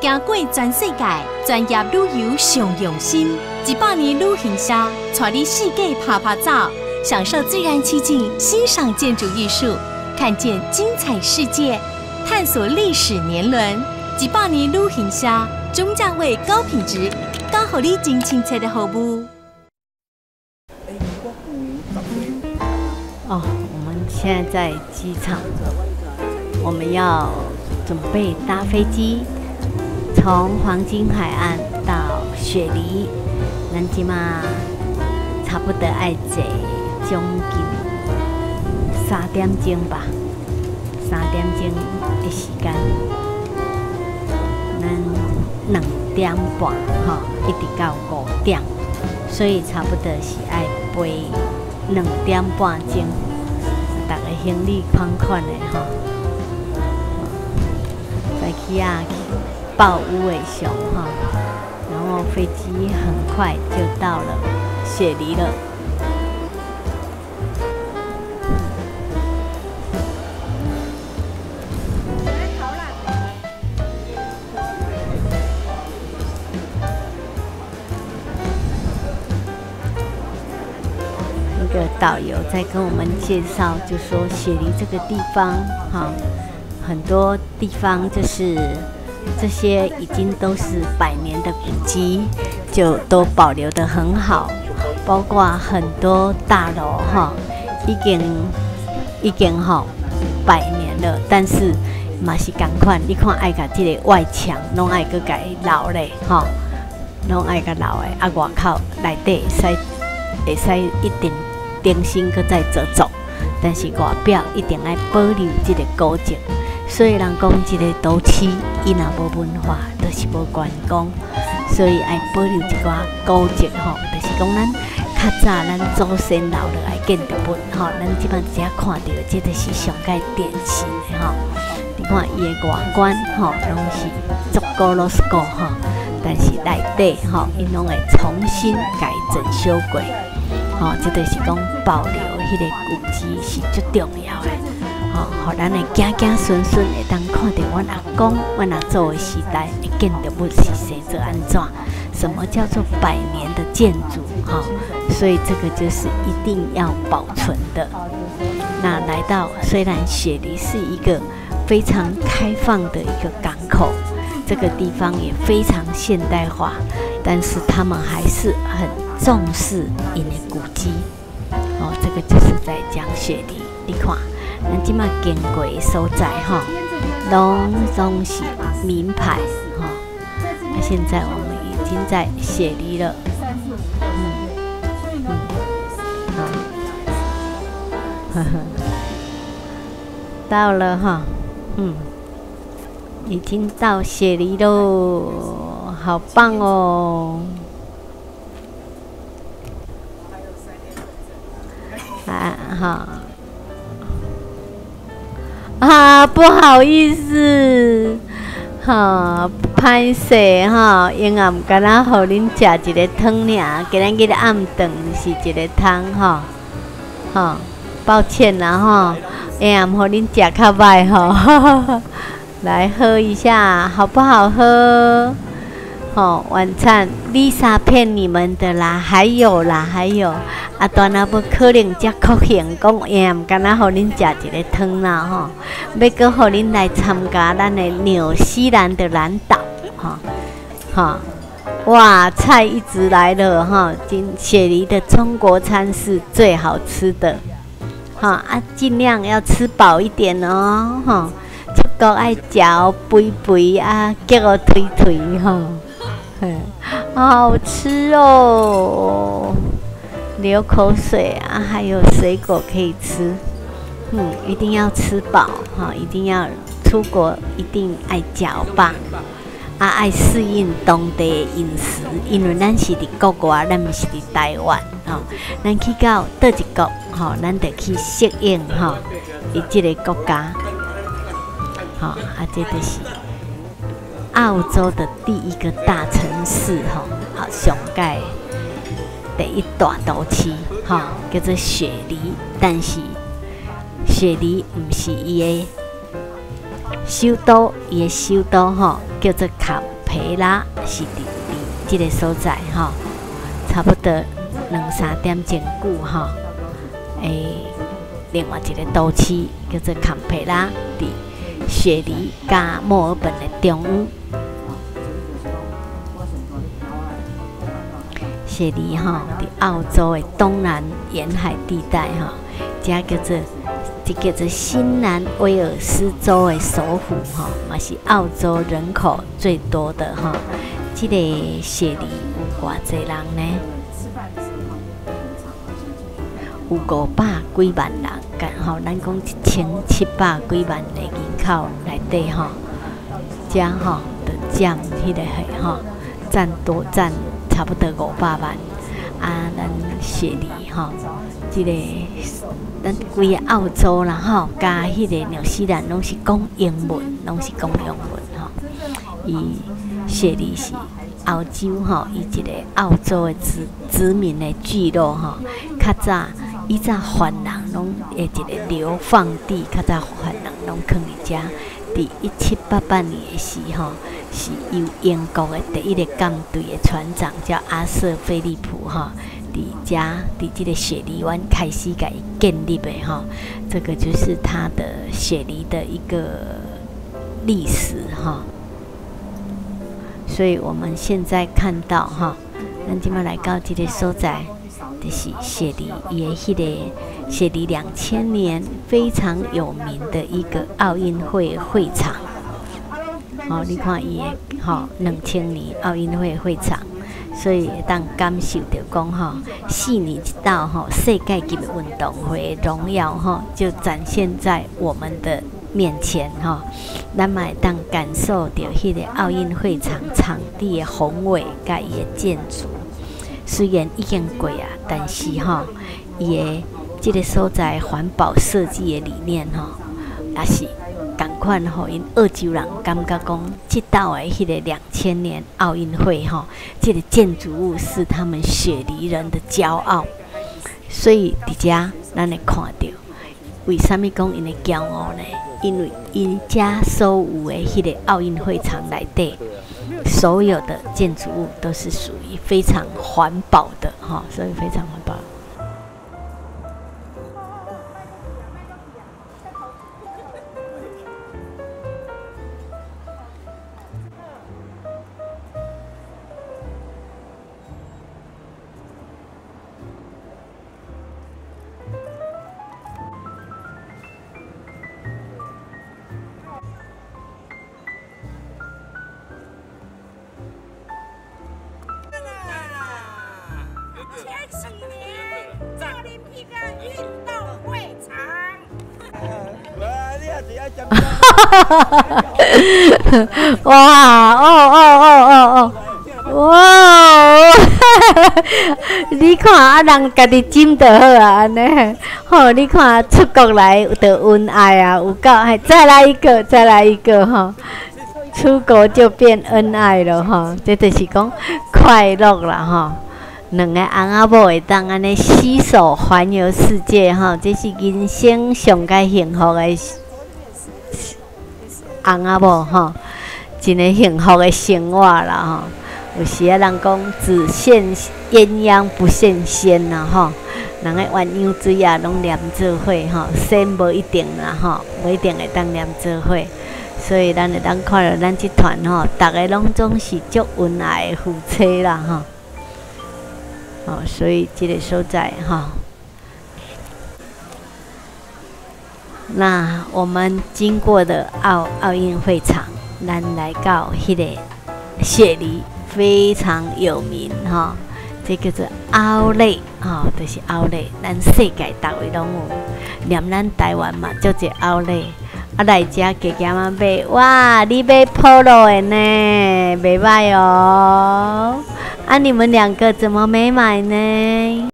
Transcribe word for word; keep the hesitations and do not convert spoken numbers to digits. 行过全世界，专业旅游上用心。一百年旅行社带你世界拍拍照，享受自然奇景，欣赏建筑艺术，看见精彩世界，探索历史年轮。一百年旅行社，中价位高品质，教予你真亲切的服务。哦，我们现在在机场，我们要准备搭飞机。 从黄金海岸到雪梨，咱即马差不多爱坐将近三点钟吧，三点钟的时间，咱两点半吼、哦，一直到五点，所以差不多是爱飞两点半钟，大家行李款款的吼，再去啊。 抱无尾熊哈，然后飞机很快就到了雪梨了。那个导游在跟我们介绍，就说雪梨这个地方哈，很多地方就是。 这些已经都是百年的古迹，就都保留得很好，包括很多大楼哈，已经已经哈百年了，但是嘛是同款，你看爱甲这个外墙拢爱搁改留嘞哈，拢爱甲留诶，啊外口内底会使会使一定重新搁再做做，但是外表一定爱保留这个古迹。 所以人讲，一个都市伊若无文化，就是无观光。所以爱保留一寡古迹吼，就是讲咱较早咱祖先留落来建筑物吼，咱即摆只看到，即个是上界典型的吼。你看伊的外观吼，拢是足古老式古吼，但是内底吼，因拢会重新改整修过。吼，即个是讲保留迄个古迹是最重要的。 哦，咱的子子孙孙会当看到阮阿公、阮阿祖的时代的建筑物是生做安怎？什么叫做百年的建筑？哈、哦，所以这个就是一定要保存的。那来到虽然雪梨是一个非常开放的一个港口，这个地方也非常现代化，但是他们还是很重视因的古迹。哦，这个就是在讲雪梨，你看。 咱即马经过的所在哈，拢拢是名牌哈。那、哦、现在我们已经在雪梨了，嗯嗯，好，呵呵，到了哈，嗯，已经到雪梨喽，好棒哦！啊哈。 啊，不好意思，哈、啊，歹势哈，因也唔敢那，互恁食一个汤尔，今日个暗顿是一个汤哈，哈、啊，抱歉啦哈，因也唔互恁食较歹哈，来喝一下好不好喝？哦、啊，晚餐 Lisa 骗你们的啦，还有啦，还有。 啊，当然不可能，才确信讲，也唔敢那，互恁食一个汤啦吼。要搁互恁来参加咱的纽西兰的南岛，哈、哦，哈、哦，哇，菜一直来了哈。今、哦、雪梨的中国餐是最好吃的，哈、哦、啊，尽量要吃饱一点哦，哈、哦，出国爱嚼肥肥啊，结个腿腿哈，好好吃哦。 流口水啊，还有水果可以吃，嗯，一定要吃饱哈、哦，一定要出国，一定爱嚼吧，啊，爱适应当地的饮食，因为咱是伫国外，咱毋是伫台湾吼、哦，咱去到倒一国吼、哦，咱得去适应吼，伊、哦、即个国家，吼、哦，啊，这就是澳洲的第一个大城市吼，啊、哦，上盖。 第一大都市，哈、哦，叫做雪梨，但是雪梨唔是伊个首都伊个首都吼叫做坎培拉，是伫伫即个所在吼，差不多两三点钟久吼。诶、欸，另外一个都市叫做坎培拉，伫雪梨甲墨尔本的中央。雪梨吼伫澳洲的东南沿海地带吼，遮叫做。 这叫做新南威尔斯州的首府，哈、哦，嘛是澳洲人口最多的哈、哦。这个雪梨有偌济人呢？有五百几万人，干吼，咱讲一千七百几万的人口内底哈，这哈就占迄个系哈，占多占差不多五百万。啊，咱雪梨哈，这个。 咱规个澳洲啦吼，加迄个纽西兰拢是讲英文，拢是讲英文吼。伊雪梨是澳洲吼，伊一个澳洲的殖殖民的聚落吼。较早以前番人拢诶一个流放地，较早番人拢囥伫遮。伫一七八八年的时吼，是由英国的第一个舰队的船长叫阿瑟·菲利普吼。 伫遮，伫这个雪梨湾开始改建立的哈、哦，这个就是它的雪梨的一个历史哈、哦。所以我们现在看到哈，咱今麦来到这个所在，就是雪梨也迄个雪梨两千年非常有名的一个奥运会会场。哦，你看伊个哈，两千年奥运会会场。 所以会当感受到讲吼，四年一到吼世界级的运动会的荣耀吼，就展现在我们的面前吼。咱嘛会当感受到迄个奥运会场场地的宏伟甲伊的建筑，虽然已经过啊，但是吼，伊的即个所在环保设计的理念吼，也是。 同款吼，因澳洲人感觉讲，即道诶迄个两千年奥运会吼，即、這个建筑物是他们雪梨人的骄傲。所以伫遮咱会看到，为啥物讲因诶骄傲呢？因为因遮所有诶迄个奥运会场内底，所有的建筑物都是属于非常环保的吼，所以非常环保。 千禧年奥林匹克运动会场。哇哦哦哦哦哦！哇！你看啊，人家己浸就好啊，安尼。吼，你看出国来的恩爱啊，有够！哎，再来一个，再来一个哈。 出国就变恩爱了哈，这就是讲快乐啦哈。两个翁仔某会当安尼携手环游世界哈，这是人生上该幸福的翁仔某哈，真个幸福的生活啦哈。有时啊，人讲只羡鸳鸯不羡仙啦哈，人个鸳鸯水啊拢连做伙哈，仙无一定啦哈，无一定会当连做伙。 所以咱会当看到咱这团吼，大家拢总是足恩爱的夫妻啦哈。哦，所以这个所在哈，那我们经过的奥奥运会场，咱来到迄个雪梨非常有名哈，这叫做奥莱哈，就是奥莱，咱世界大位拢有，连咱台湾嘛，足侪奥莱。 啊，来遮加减啊买，哇！你买 Polo 的呢，袂歹哦。啊，你们两个怎么没买呢？